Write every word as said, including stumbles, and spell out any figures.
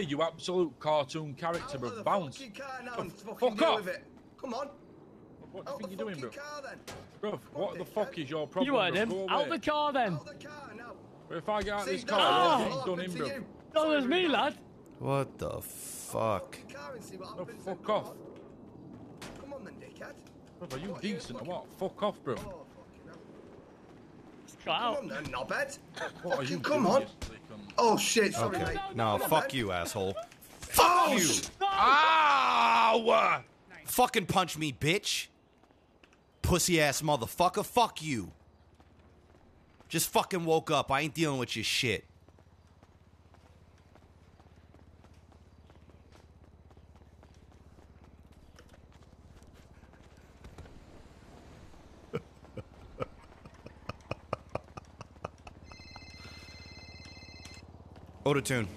You absolute cartoon character, bro. Of bounce. Car now and fuck fuck off! With it. Come on. What do you think you're doing, bro? Car, bro, what the fuck is your problem? You heard him. Bro, out the car then. Out the car now. Bro, if I get out See, this car, no. I'll done in, bro. No, there's me, lad. What the fuck? No, fuck off. Come on then, dickhead. Bro, are you what decent are you or what? Fuck off, bro. Oh, come out. on then, knobhead. What are you come doing on. Oh shit, sorry, okay. mate. No, no fuck man. you, asshole. Fuck oh, you! No. Ow! Nice. Fucking punch me, bitch. Pussy ass motherfucker, fuck you. Just fucking woke up. I ain't dealing with your shit. Auto-tune.